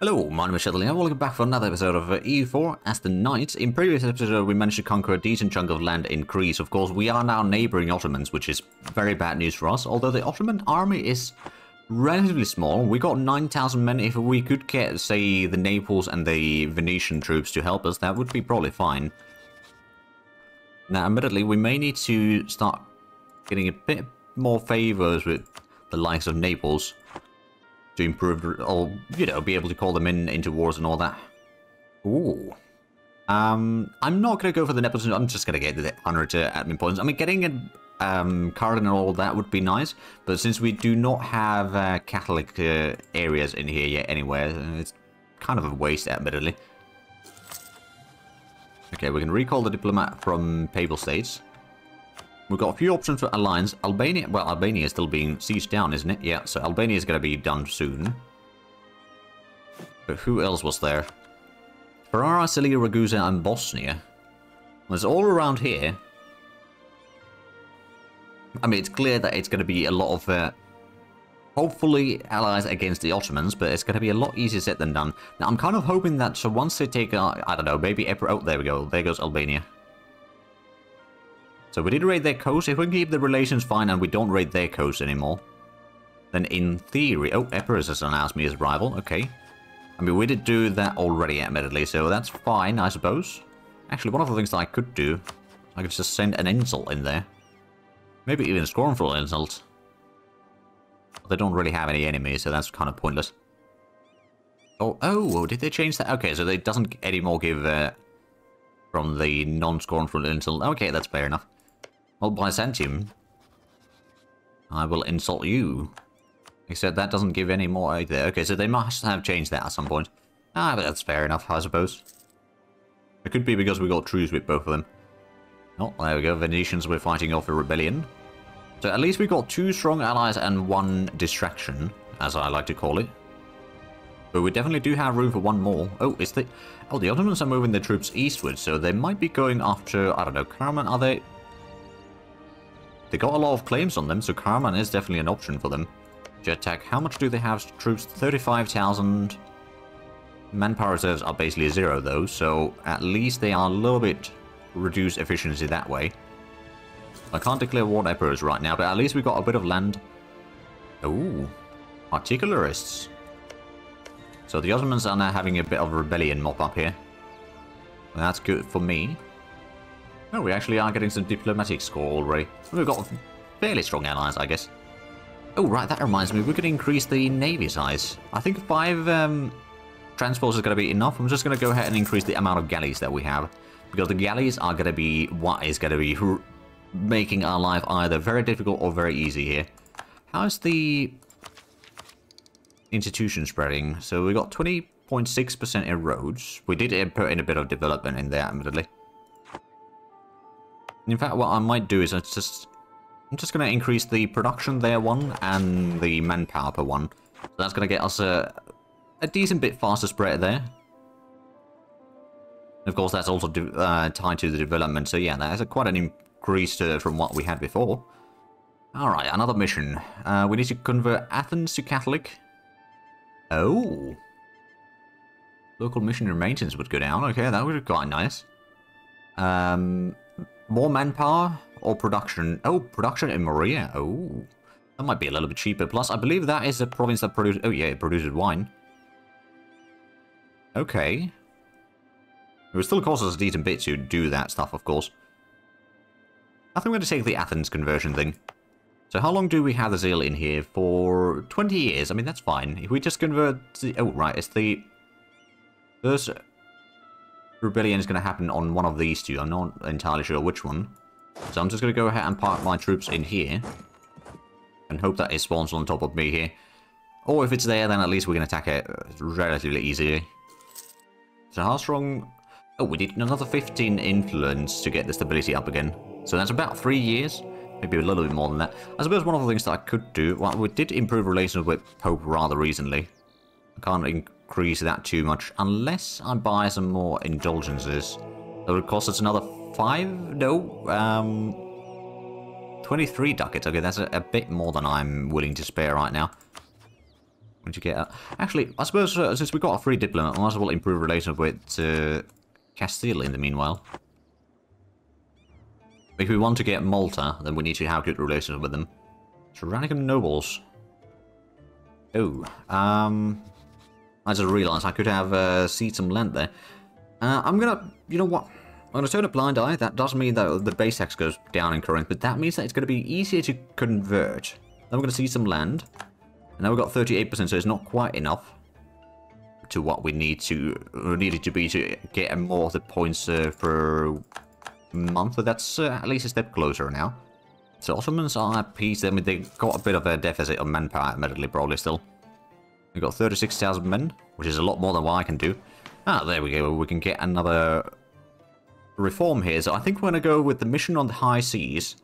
Hello, my name is Zhatelier, welcome back for another episode of EU4 as the Knights. In previous episode we managed to conquer a decent chunk of land in Greece. Of course, we are now neighboring Ottomans, which is very bad news for us, although the Ottoman army is relatively small. We got 9,000 men. If we could get, say, the Naples and the Venetian troops to help us, that would be probably fine. Now, admittedly, we may need to start getting a bit more favors with the likes of Naples to improve, or, you know, be able to call them into wars and all that. Ooh. I'm not going to go for the Naples. I'm just going to get the 100 admin points. I mean, getting a cardinal, that would be nice, but since we do not have Catholic areas in here yet anywhere, it's kind of a waste, admittedly. Okay, we can recall the diplomat from Papal States. We've got a few options for alliance. Albania, well, Albania is still being sieged down, isn't it? Yeah, so Albania is going to be done soon. But who else was there? Ferrara, Sicilia, Ragusa, and Bosnia. Well, it's all around here. I mean, it's clear that it's going to be a lot of, hopefully, allies against the Ottomans, but it's going to be a lot easier said than done. Now, I'm kind of hoping that, so once they take, I don't know, maybe Epirus, oh, there we go, there goes Albania. So we did raid their coast. If we keep the relations fine and we don't raid their coast anymore, then in theory... Oh, Epirus has announced me as a rival. Okay. I mean, we did do that already, admittedly, so that's fine, I suppose. Actually, one of the things that I could do, I could just send an insult in there. Maybe even a scornful insult. But they don't really have any enemies, so that's kind of pointless. Oh, did they change that? Okay, so it doesn't anymore give from the non-scornful insult. Okay, that's fair enough. Well, Byzantium, I will insult you. Except that doesn't give any more either. Okay, so they must have changed that at some point. Ah, but that's fair enough, I suppose. It could be because we got truce with both of them. Oh, there we go. Venetians were fighting off a rebellion. So at least we got two strong allies and one distraction, as I like to call it. But we definitely do have room for one more. Oh, is the... Oh, the Ottomans are moving their troops eastward, so they might be going after, I don't know, Karaman, are they... They got a lot of claims on them, so Karaman is definitely an option for them. Jetpack, how much do they have? Troops, 35,000. Manpower reserves are basically zero, though, so at least they are a little bit reduced efficiency that way. I can't declare war on Epirus right now, but at least we got a bit of land. Ooh, articularists. So the Ottomans are now having a bit of a rebellion mop up here. And that's good for me. Oh, we actually are getting some diplomatic score already. We've got fairly strong allies, I guess. Oh, right, that reminds me, we're going to increase the navy size. I think 5 transports is going to be enough. I'm just going to go ahead and increase the amount of galleys that we have. Because the galleys are going to be what is going to be making our life either very difficult or very easy here. How's the institution spreading? So we got 20.6% erodes. We did put in a bit of development in there, admittedly. In fact, what I might do is I'm just going to increase the production there one and the manpower per one. So that's going to get us a decent bit faster spread there. Of course, that's also tied to the development, so yeah, that's quite an increase from what we had before. Alright, another mission. We need to convert Athens to Catholic. Oh. Local missionary maintenance would go down. Okay, that would be quite nice. More manpower or production? Oh, production in Morea. Oh, that might be a little bit cheaper. Plus, I believe that is a province that produces... Oh, yeah, it produces wine. Okay. It would still cost us a decent bit to do that stuff, of course. I think we're going to take the Athens conversion thing. So how long do we have the zeal in here? For 20 years. I mean, that's fine. If we just convert the... Oh, right. It's the... First rebellion is going to happen on one of these two. I'm not entirely sure which one. So I'm just going to go ahead and park my troops in here. And hope that it spawns on top of me here. Or if it's there, then at least we can attack it relatively easily. So how strong... Oh, we need another 15 influence to get the stability up again. So that's about 3 years. Maybe a little bit more than that. I suppose one of the things that I could do... Well, we did improve relations with Pope rather recently. I can't increase that too much. Unless I buy some more indulgences. That would cost us another 5? No. 23 ducats. Okay, that's a bit more than I'm willing to spare right now. Once you get out. Actually, I suppose since we got a free diplomat, I might as well improve relations with Castile in the meanwhile. If we want to get Malta, then we need to have good relations with them. Tyrannical nobles. Oh, I just realized I could have seed some land there. I'm gonna, you know what? I'm gonna turn a blind eye. That doesn't mean that the base tax goes down in Corinth, but that means that it's gonna be easier to convert. Then we're gonna see some land. And now we've got 38%, so it's not quite enough to what we need to need it to be to get more of the points per month. But that's at least a step closer now. So Ottomans are at peace. I mean, they've got a bit of a deficit on manpower, admittedly, probably still. We've got 36,000 men, which is a lot more than what I can do. Ah, there we go. We can get another reform here. So I think we're going to go with the mission on the high seas.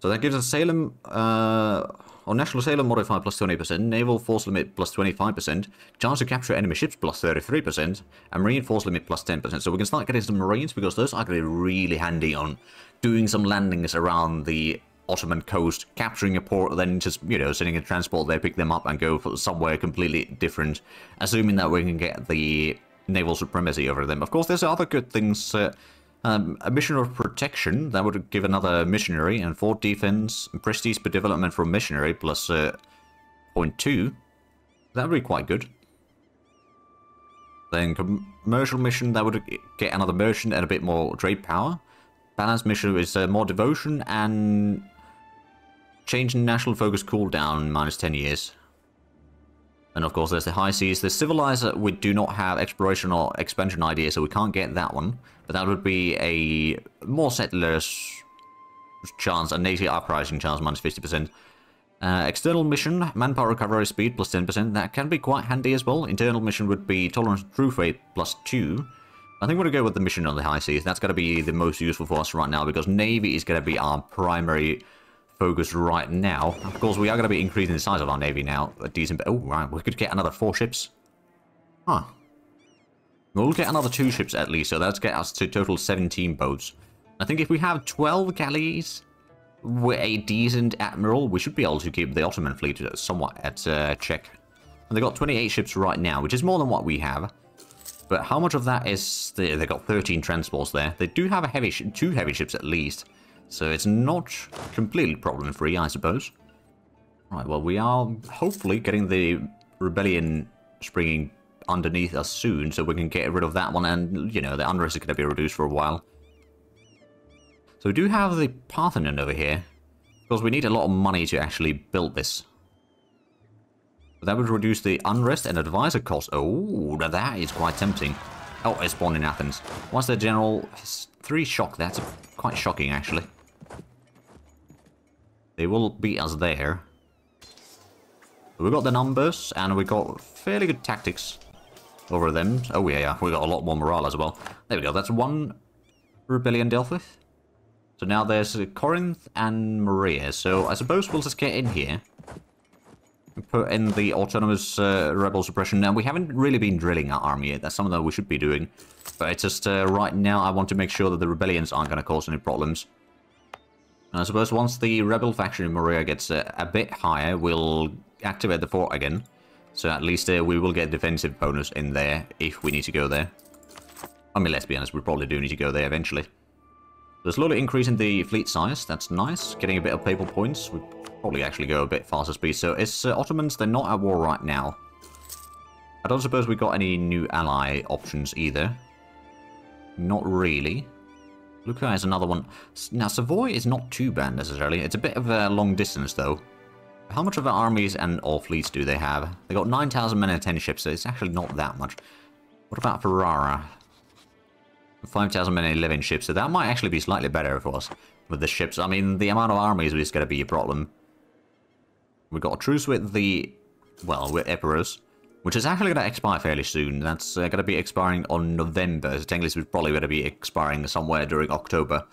So that gives us Salem, or National Salem modifier plus 20%, Naval Force Limit plus 25%, Chance to Capture Enemy Ships plus 33%, and Marine Force Limit plus 10%. So we can start getting some Marines, because those are going to be really handy on doing some landings around the Ottoman coast, capturing a port, then just, you know, sending a transport there, pick them up and go for somewhere completely different, assuming that we can get the naval supremacy over them. Of course, there's other good things. A mission of protection, that would give another missionary, and 4 defense, and prestige per development from missionary, plus 0.2. That would be quite good. Then commercial mission, that would get another merchant and a bit more trade power. Balance mission is more devotion and change in national focus cooldown, minus 10 years. And of course there's the high seas. The civilizer, we do not have exploration or expansion ideas, so we can't get that one. But that would be a more settlers chance, a native uprising chance, minus 50%. External mission, manpower recovery speed, plus 10%. That can be quite handy as well. Internal mission would be tolerance and true faith, plus 2. I think we're going to go with the mission on the high seas. That's going to be the most useful for us right now, because navy is going to be our primary focus right now. Of course, we are going to be increasing the size of our navy now. A decent bit. Oh, right. We could get another 4 ships. Huh. We'll get another 2 ships at least, so that's get us to total 17 boats. I think if we have 12 galleys with a decent admiral, we should be able to keep the Ottoman fleet somewhat at check. And they've got 28 ships right now, which is more than what we have. But how much of that is... They've got 13 transports there. They do have a heavy 2 heavy ships at least. So it's not completely problem-free, I suppose. Right, well, we are hopefully getting the rebellion springing underneath us soon, so we can get rid of that one, and, you know, the unrest is going to be reduced for a while. So we do have the Parthenon over here, because we need a lot of money to actually build this. That would reduce the unrest and advisor cost. Oh, that is quite tempting. Oh, it's born in Athens. What's the general? 3 shock. That's quite shocking, actually. They will beat us there. We've got the numbers, and we got fairly good tactics over them. Oh, yeah, we got a lot more morale as well. There we go. That's 1 rebellion dealt with. So now there's Corinth and Morea. So I suppose we'll just get in here. Put in the autonomous rebel suppression. Now, we haven't really been drilling our army yet. That's something that we should be doing. But it's just right now I want to make sure that the rebellions aren't going to cause any problems. And I suppose once the rebel faction in Morea gets a bit higher, we'll activate the fort again. So at least we will get defensive bonus in there if we need to go there. I mean, let's be honest, we probably do need to go there eventually. So slowly increasing the fleet size. That's nice. Getting a bit of papal points. We probably actually go a bit faster speed. So it's Ottomans. They're not at war right now. I don't suppose we got any new ally options either. Not really. Lucca is another one. Now, Savoy is not too bad necessarily. It's a bit of a long distance, though. How much of our armies and all fleets do they have? They got 9,000 men and 10 ships, so it's actually not that much. What about Ferrara? 5,000 men and 11 ships, so that might actually be slightly better for us with the ships. I mean, the amount of armies is going to be a problem. We've got a truce with the, well, with Epirus, which is actually going to expire fairly soon. That's going to be expiring on November, so technically it's probably going to be expiring somewhere during October.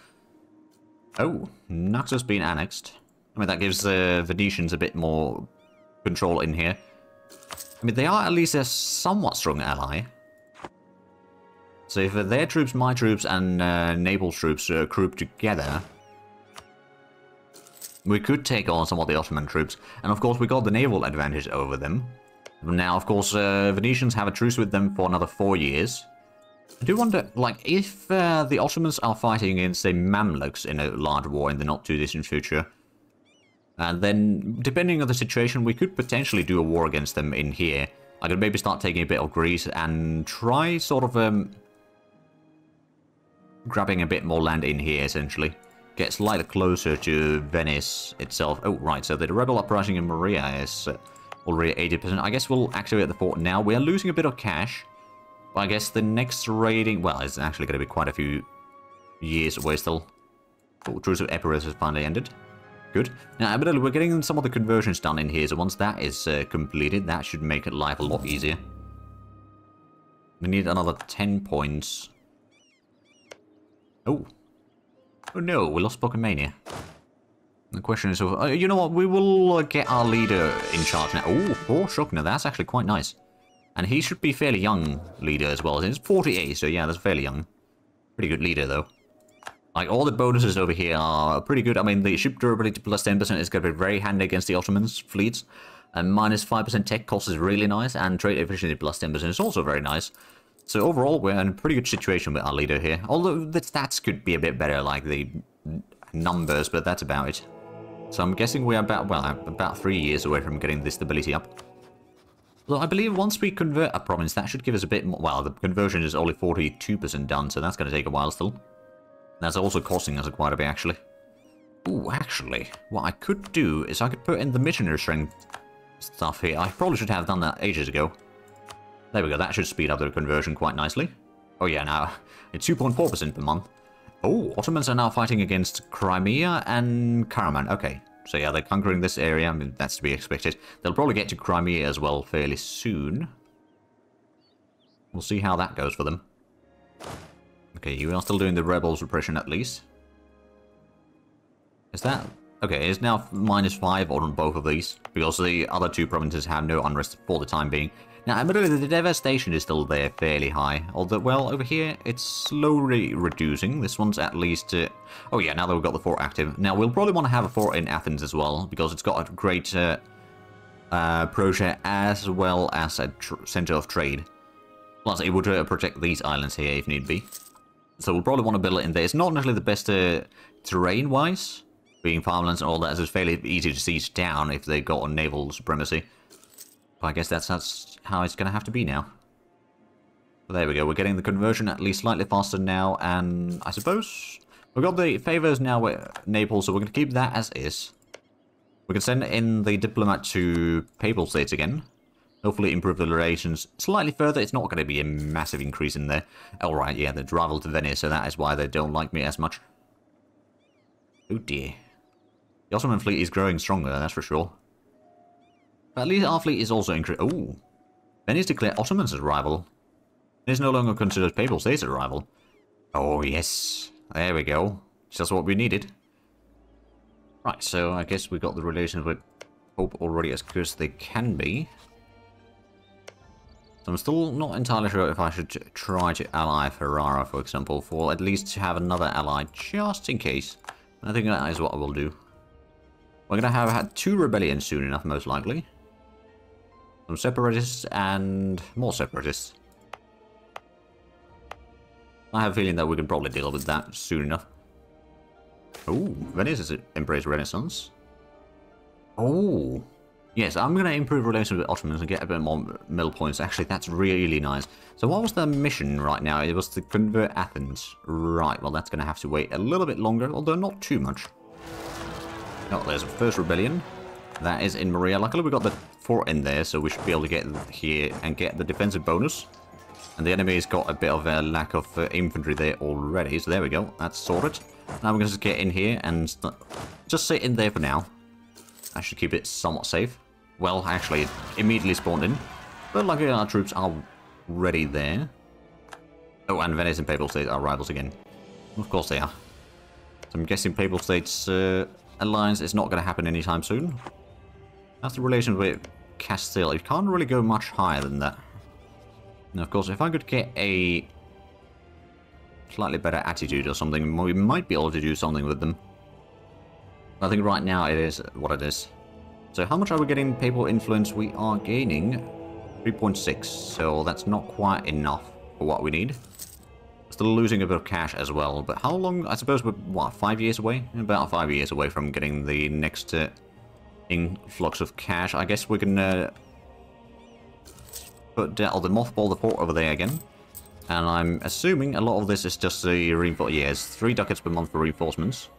Oh, Naxos being annexed. I mean, that gives the Venetians a bit more control in here. I mean, they are at least a somewhat strong ally. So if their troops, my troops, and Naples troops group together, We could take on some of the Ottoman troops, and of course we got the naval advantage over them. Now, of course, Venetians have a truce with them for another 4 years. I do wonder, like, if the Ottomans are fighting against the Mamluks in a large war in the not-too-distant future, and then, depending on the situation, we could potentially do a war against them in here. I could maybe start taking a bit of Greece and try sort of grabbing a bit more land in here, essentially. Get slightly closer to Venice itself. Oh, right, so the rebel uprising in Morea is already 80%. I guess we'll activate the fort now. We are losing a bit of cash. I guess the next raiding... Well, it's actually going to be quite a few years away still. Oh, Truce of Epirus has finally ended. Good. Now, we're getting some of the conversions done in here, so once that is completed, that should make life a lot easier. We need another 10 points. Oh. Oh no, we lost Pokemania. The question is... you know what? We will get our leader in charge now. Oh, poor Shukna. That's actually quite nice. And he should be fairly young leader as well. He's 48, so yeah, that's fairly young. Pretty good leader, though. Like, all the bonuses over here are pretty good. I mean, the ship durability plus 10% is going to be very handy against the Ottomans' fleets. And minus 5% tech cost is really nice. And trade efficiency plus 10% is also very nice. So overall, we're in a pretty good situation with our leader here. Although the stats could be a bit better, like the numbers, but that's about it. So I'm guessing we are about, well, about 3 years away from getting this stability up. So I believe once we convert a province, that should give us a bit more... Well, the conversion is only 42% done, so that's going to take a while still. That's also costing us quite a bit, actually. Ooh, actually, what I could do is I could put in the missionary strength stuff here. I probably should have done that ages ago. There we go, that should speed up the conversion quite nicely. Oh yeah, now, it's 2.4% per month. Oh, Ottomans are now fighting against Crimea and Karaman, okay. So yeah, they're conquering this area. I mean, that's to be expected. They'll probably get to Crimea as well fairly soon. We'll see how that goes for them. Okay, you are still doing the rebels repression at least. Is that... Okay, it's now -5 on both of these. Because the other two provinces have no unrest for the time being. Now, admittedly, the devastation is still there fairly high. Although, well, over here, it's slowly reducing. This one's at least... Oh yeah, now that we've got the fort active. Now, we'll probably want to have a fort in Athens as well. Because it's got a great project as well as a center of trade. Plus, it would protect these islands here if need be. So we'll probably want to build it in there. It's not necessarily the best terrain-wise. Being farmlands and all that, so it's fairly easy to seize down if they got a naval supremacy. But I guess that's how it's going to have to be now. But there we go, we're getting the conversion at least slightly faster now, and I suppose... We've got the favours now with Naples, so we're going to keep that as is. We can send in the diplomat to Papal States again. Hopefully improve the relations slightly further. It's not going to be a massive increase in there. Alright, yeah, they're rival to Venice, so that is why they don't like me as much. Oh dear. The Ottoman fleet is growing stronger, that's for sure. But at least our fleet is also increasing. Ooh. Venice declared Ottomans as rival. Venice no longer considers Papal States as rival. Oh yes. There we go. Just what we needed. Right, so I guess we got the relations with Pope already as good as they can be. So I'm still not entirely sure if I should try to ally Ferrara, for example, for at least to have another ally just in case. I think that is what I will do. We're going to have had two rebellions soon enough, most likely. Some separatists and more separatists. I have a feeling that we can probably deal with that soon enough. Oh, Venice has embraced Renaissance. Oh, yes, I'm going to improve relations with Ottomans and get a bit more middle points. Actually, that's really nice. So what was their mission right now? It was to convert Athens. Right, well, that's going to have to wait a little bit longer, although not too much. Oh, there's a first rebellion. That is in Maria. Luckily, we got the fort in there, so we should be able to get here and get the defensive bonus. And the enemy's got a bit of a lack of infantry there already, so there we go. That's sorted. Now we're going to just get in here and just sit in there for now. I should keep it somewhat safe. Well, actually, it immediately spawned in. But luckily, our troops are ready there. Oh, and Venice and Papal States are rivals again. Of course they are. So I'm guessing Papal States... alliance is not going to happen anytime soon. That's the relation with Castile. You can't really go much higher than that. Now, of course, if I could get a slightly better attitude or something, we might be able to do something with them. I think right now it is what it is. So how much are we getting papal influence? We are gaining 3.6, so that's not quite enough for what we need. Still losing a bit of cash as well, but how long? I suppose we're, what, 5 years away? About 5 years away from getting the next influx of cash. I guess we can put all the mothball the port over there again. And I'm assuming a lot of this is just the reinforcement. Yeah, it's 3 ducats per month for reinforcements.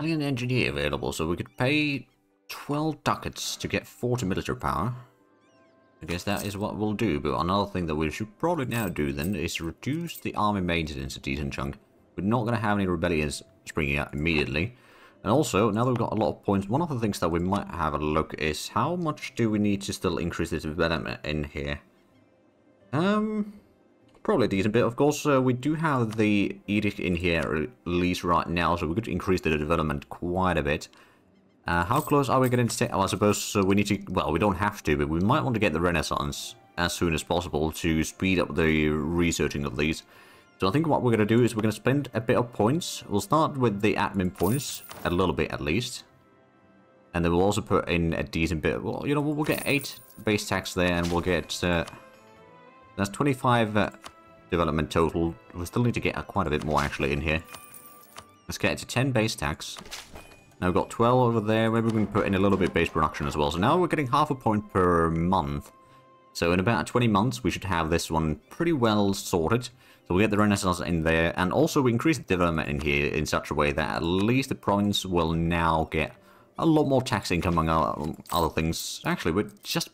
And an engineer available, so we could pay 12 ducats to get 40 military power. I guess that is what we'll do, but another thing that we should probably now do then is reduce the army maintenance a decent chunk. We're not going to have any rebellions springing up immediately. And also, now that we've got a lot of points, one of the things that we might have a look is how much do we need to still increase this development in here? Probably a decent bit, of course. We do have the edict in here at least right now, so we could increase the development quite a bit. How close are we going to stay? Well, I suppose we need to, well, we don't have to, but we might want to get the Renaissance as soon as possible to speed up the researching of these. So I think what we're going to do is we're going to spend a bit of points. We'll start with the admin points, a little bit at least. And then we'll also put in a decent bit. Well, you know, we'll get 8 base tax there, and we'll get, that's 25 development total. We still need to get quite a bit more actually in here. Let's get it to 10 base tax. Now we've got 12 over there, maybe we can put in a little bit of base production as well. So now we're getting half a point per month. So in about 20 months we should have this one pretty well sorted. So we get the Renaissance in there, and also we increase the development in here in such a way that at least the province will now get a lot more tax income among other things. Actually, we're just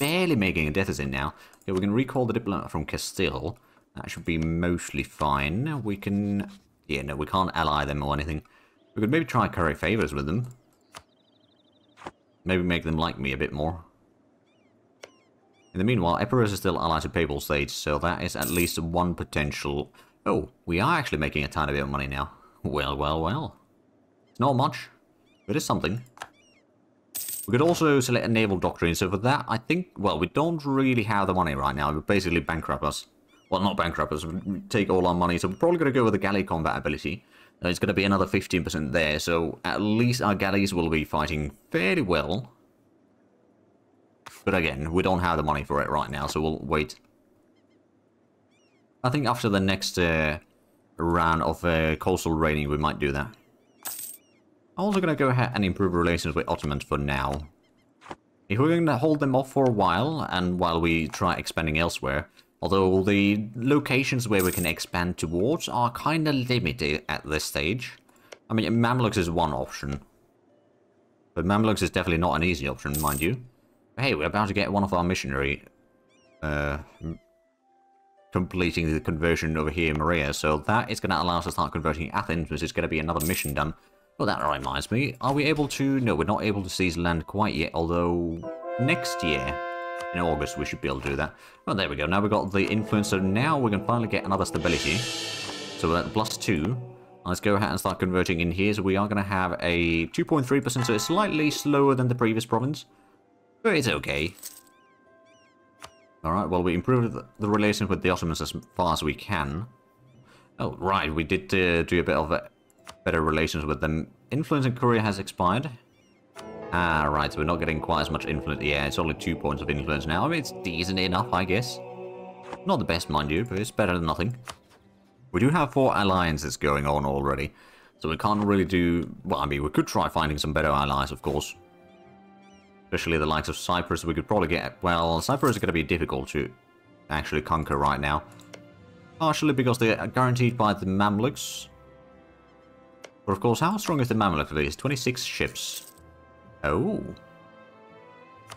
barely making a deficit now. Okay, we can recall the diplomat from Castile. That should be mostly fine. We can... yeah, no, we can't ally them or anything. We could maybe try curry favors with them. Maybe make them like me a bit more. In the meanwhile, Epirus is still allied to Papal States, so that is at least one potential... oh, we are actually making a tiny bit of money now. Well, well, well. It's not much, but it's something. We could also select a naval doctrine, so for that, I think... well, we don't really have the money right now. It would basically bankrupt us. Well, not bankrupt us, it would take all our money, so we're probably going to go with the galley combat ability. It's going to be another 15% there, so at least our galleys will be fighting fairly well. But again, we don't have the money for it right now, so we'll wait. I think after the next round of coastal raiding, we might do that. I'm also going to go ahead and improve relations with Ottomans for now. If we're going to hold them off for a while, and while we try expanding elsewhere... although the locations where we can expand towards are kind of limited at this stage. I mean, Mamluks is one option. But Mamluks is definitely not an easy option, mind you. But hey, we're about to get one of our missionary completing the conversion over here in Morea. So that is going to allow us to start converting Athens, which is going to be another mission done. Well, that reminds me. Are we able to... no, we're not able to seize land quite yet, although next year... in August, we should be able to do that. Well, there we go. Now we've got the influence, so now we can finally get another stability. So we're at +2. Let's go ahead and start converting in here. So we are going to have a 2.3%, so it's slightly slower than the previous province. But it's okay. Alright, well, we improved the relations with the Ottomans as far as we can. Oh, right, we did do a bit of better relations with them. Influence in Korea has expired. Ah, right, so we're not getting quite as much influence. Yeah, it's only 2 points of influence now. I mean, it's decent enough, I guess. Not the best, mind you, but it's better than nothing. We do have 4 alliances going on already, so we can't really do... well, I mean, we could try finding some better allies, of course. Especially the likes of Cyprus, we could probably get... well, Cyprus is going to be difficult to actually conquer right now. Partially because they are guaranteed by the Mamluks. But, of course, how strong is the Mamluk for these? 26 ships. Oh.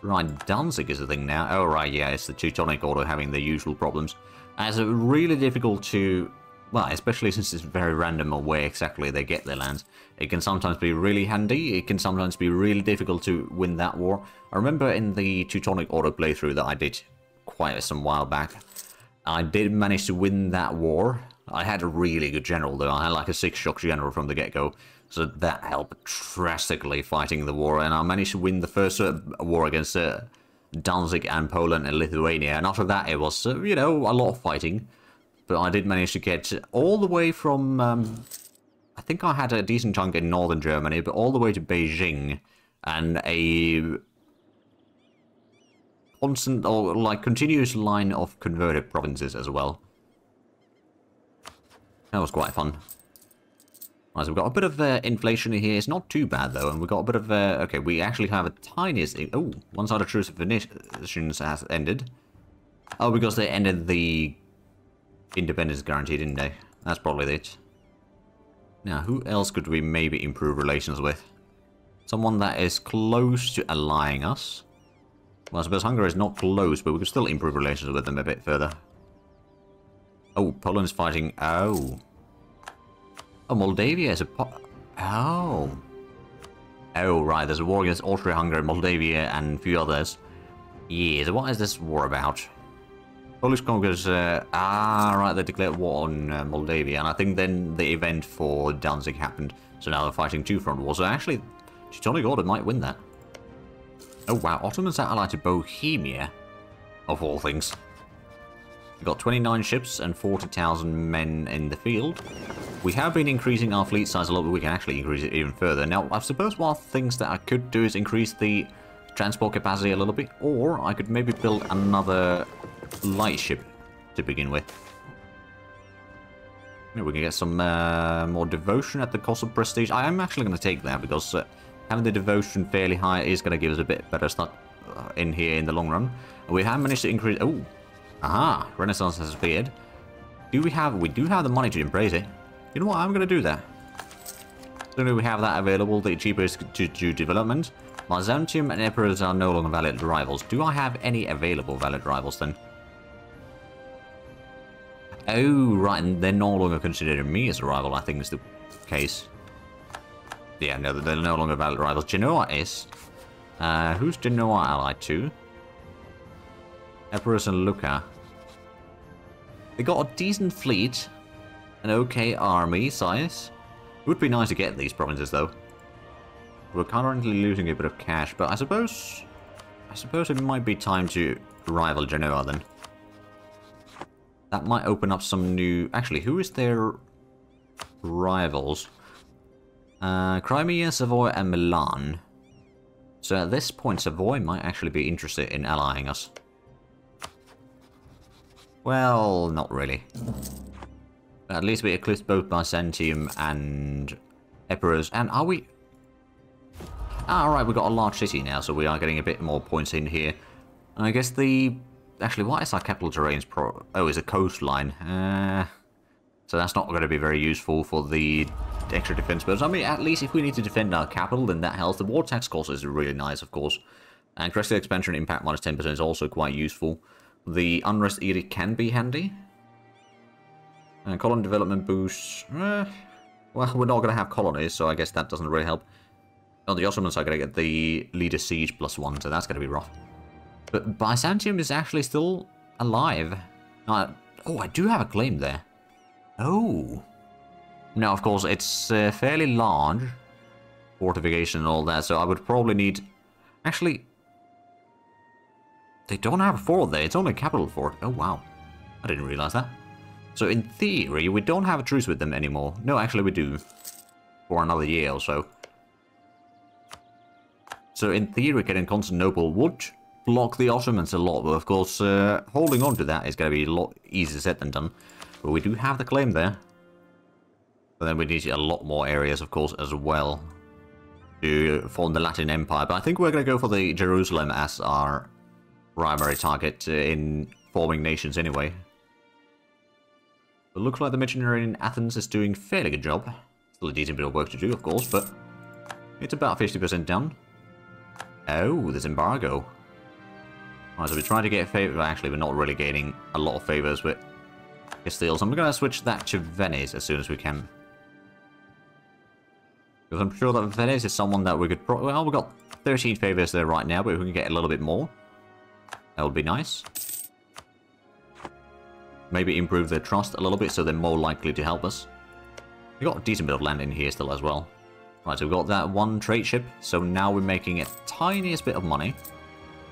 Right, Danzig is the thing now. Oh, right, yeah, it's the Teutonic Order having the usual problems. It's really difficult to... well, especially since it's very random on where exactly they get their lands. It can sometimes be really handy. It can sometimes be really difficult to win that war. I remember in the Teutonic Order playthrough that I did quite some while back, I did manage to win that war. I had a really good general, though. I had like a 6-shock general from the get-go. So that helped drastically fighting the war, and I managed to win the first war against Danzig and Poland and Lithuania. And after that, it was, you know, a lot of fighting. But I did manage to get all the way from, I think I had a decent chunk in northern Germany, but all the way to Beijing, and a constant or like continuous line of converted provinces as well. That was quite fun. Right, so we've got a bit of inflation here. It's not too bad though, and we've got a bit of okay. We actually have a tiniest. Oh, one side of truce of Venetians has ended. Oh, because they ended the independence guarantee, didn't they? That's probably it. Now, who else could we maybe improve relations with? Someone that is close to allying us. Well, I suppose Hungary is not close, but we could still improve relations with them a bit further. Oh, Poland's fighting. Oh. Oh, Moldavia is a oh. Oh, right, there's a war against Austria-Hungary, Moldavia, and a few others. Yeah, so what is this war about? Polish conquerors, right, they declared war on Moldavia, and I think then the event for Danzig happened, so now they're fighting two-front wars, so actually, Teutonic Order might win that. Oh wow, Ottomans are allied to Bohemia, of all things. We've got 29 ships and 40,000 men in the field. We have been increasing our fleet size a lot, but we can actually increase it even further. Now, I suppose one of the things that I could do is increase the transport capacity a little bit, or I could maybe build another lightship to begin with. Yeah, we can get some more devotion at the cost of prestige. I am actually going to take that because having the devotion fairly high is going to give us a bit better start in here in the long run. We have managed to increase. Oh, aha! Renaissance has appeared. Do we have? We do have the money to embrace it. You know what? I'm going to do that. As soon as we have that available, the cheapest to do development. Byzantium and Epirus are no longer valid rivals. Do I have any available valid rivals then? Oh, right, and they're no longer considering me as a rival, I think is the case. Yeah, no, they're no longer valid rivals. Genoa is. Who's Genoa allied to? Epirus and Lucca. They got a decent fleet, an okay army size. It would be nice to get these provinces though. We're currently losing a bit of cash, but I suppose it might be time to rival Genoa then. That might open up some new. Actually, who is their rivals? Crimea, Savoy, and Milan. So at this point, Savoy might actually be interested in allying us. Well, not really. But at least we eclipsed both Byzantium and Epirus. And are we? Ah, right, we've got a large city now, so we are getting a bit more points in here. And I guess the... Actually, what is our capital terrain's pro... Oh, it's a coastline. So that's not going to be very useful for the extra defense. But I mean, at least if we need to defend our capital, then that helps. The war tax cost is really nice, of course. And Crested Expansion Impact minus 10% is also quite useful. The Unrest Edict can be handy. And Colon Development boosts... well, we're not going to have colonies, so I guess that doesn't really help. Oh, the Ottomans are going to get the leader siege +1, so that's going to be rough. But Byzantium is actually still alive. Oh, I do have a claim there. Oh. Now, of course, it's fairly large. Fortification and all that, so I would probably need... Actually, they don't have a fort there. It's only a capital fort. Oh, wow. I didn't realize that. So, in theory, we don't have a truce with them anymore. No, actually, we do. For another year or so. So in theory, getting Constantinople would block the Ottomans a lot, but of course, holding on to that is going to be a lot easier said than done. But we do have the claim there. But then we need a lot more areas, of course, as well, to form the Latin Empire. But I think we're going to go for the Jerusalem as our primary target in forming nations anyway. It looks like the missionary in Athens is doing a fairly good job. Still a decent bit of work to do, of course, but it's about 50% done. Oh, there's embargo. Alright, so we're trying to get a favor. Actually, we're not really gaining a lot of favors with Castile. So I'm going to switch that to Venice as soon as we can. Because I'm sure that Venice is someone that we could... Well, we've got 13 favors there right now, but if we can get a little bit more, that would be nice. Maybe improve their trust a little bit so they're more likely to help us. We've got a decent bit of land in here still as well. Right, so we've got that one trade ship, so now we're making a tiniest bit of money.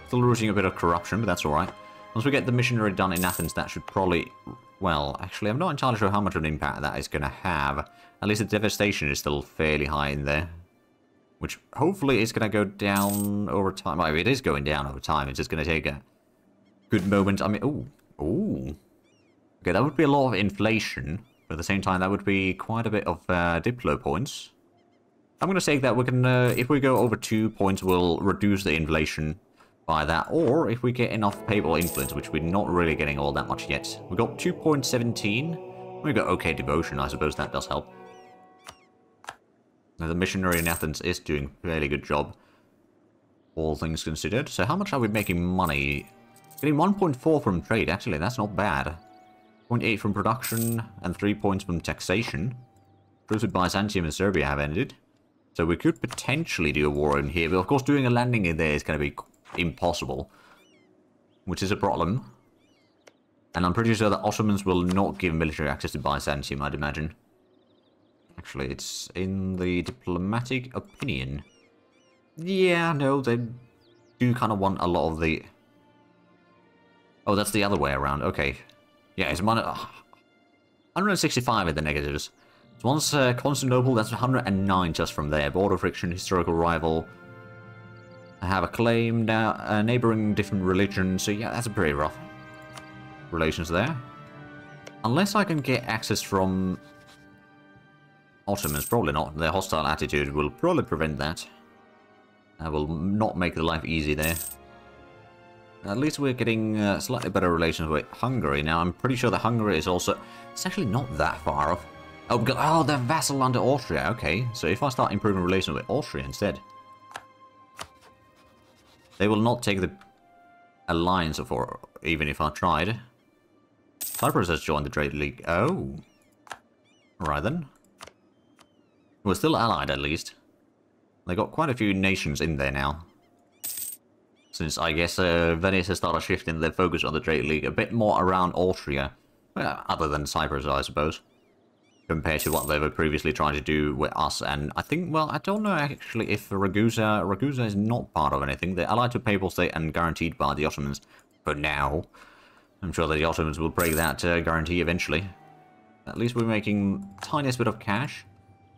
Still rooting a bit of corruption, but that's alright. Once we get the missionary done in Athens, that should probably... Well, actually, I'm not entirely sure how much of an impact that is going to have. At least the devastation is still fairly high in there. Which hopefully is going to go down over time. Well, it is going down over time. It's just going to take a good moment. I mean, ooh. Okay, that would be a lot of inflation. But at the same time, that would be quite a bit of Diplo points. I'm going to say that we can, if we go over 2 points, we'll reduce the inflation by that. Or if we get enough papal influence, which we're not really getting all that much yet. We got 2.17. We got okay devotion. I suppose that does help. Now, the missionary in Athens is doing a fairly good job, all things considered. So how much are we making money? Getting 1.4 from trade, actually. That's not bad. 0.8 from production and 3 points from taxation. Truce with Byzantium and Serbia have ended. So we could potentially do a war in here, but of course doing a landing in there is going to be impossible, which is a problem. And I'm pretty sure the Ottomans will not give military access to Byzantium, I'd imagine. Actually, it's in the diplomatic opinion. Yeah, no, they do kind of want a lot of the... Oh, that's the other way around, okay. Yeah, it's 165 in the negatives. So once Constantinople, that's 109 just from there. Border friction, historical rival. I have a claim now, neighboring different religion. So yeah, that's a pretty rough relations there. Unless I can get access from Ottomans, probably not. Their hostile attitude will probably prevent that. That will not make the life easy there. At least we're getting slightly better relations with Hungary. Now, I'm pretty sure that Hungary is also... It's actually not that far off. Oh, God. Oh, they're vassal under Austria. Okay, so if I start improving relations with Austria instead... They will not take the alliance of or even if I tried. Cyprus has joined the Drake League. Oh. Right then. We're still allied, at least. They got quite a few nations in there now. Since, I guess, Venice has started shifting their focus on the Drake League a bit more around Austria. Well, other than Cyprus, I suppose. Compared to what they were previously trying to do with us. And I think, well, I don't know actually if Ragusa... Ragusa is not part of anything. They're allied to Papal State and guaranteed by the Ottomans. But now, I'm sure that the Ottomans will break that guarantee eventually. At least we're making the tiniest bit of cash.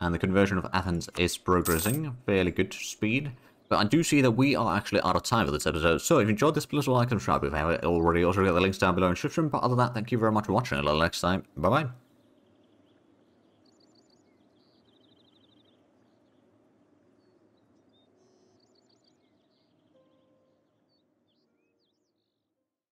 And the conversion of Athens is progressing. Fairly good speed. But I do see that we are actually out of time for this episode, so if you enjoyed this, please like and subscribe if you haven't already. Also, get the links down below in the description, but other than that, thank you very much for watching, until next time, bye-bye.